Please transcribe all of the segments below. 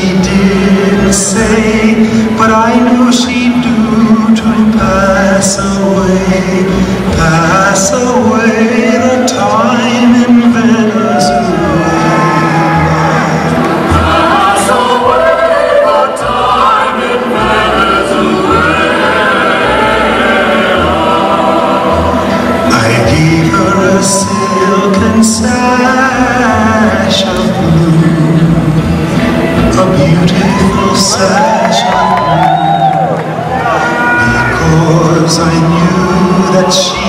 she didn't say, but I know she do, trying to pass away the time in Venezuela. Pass away the time in Venezuela. I gave her a silken sash of blue, a beautiful sash of blue, because I knew that she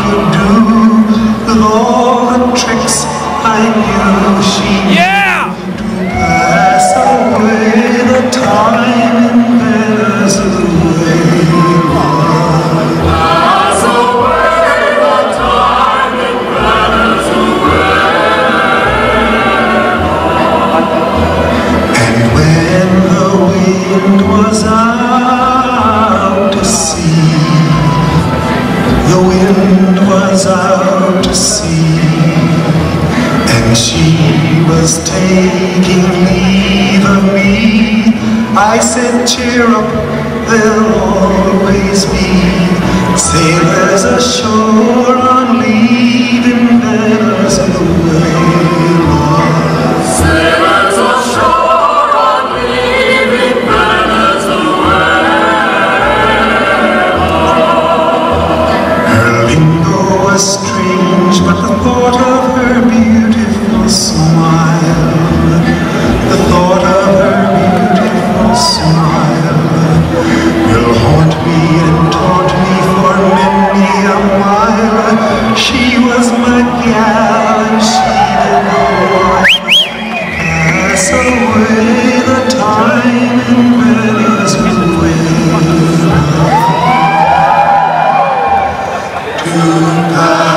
could do with all the tricks I knew she knew to pass away the time in Venezuela. Pass away the time in Venezuela. And when the wind was out to sea, the wind was out to sea, and she was taking leave of me, I said, cheer up, there'll always be sailors ashore on leave in Venezuela. Sailors ashore on leave in Venezuela. Her lingo was strange, but the thought of her beautiful smile, the thought of her beautiful smile, will haunt me and taunt me for many a mile. She was my gal, and she did pass away the time in Venezuela. To pass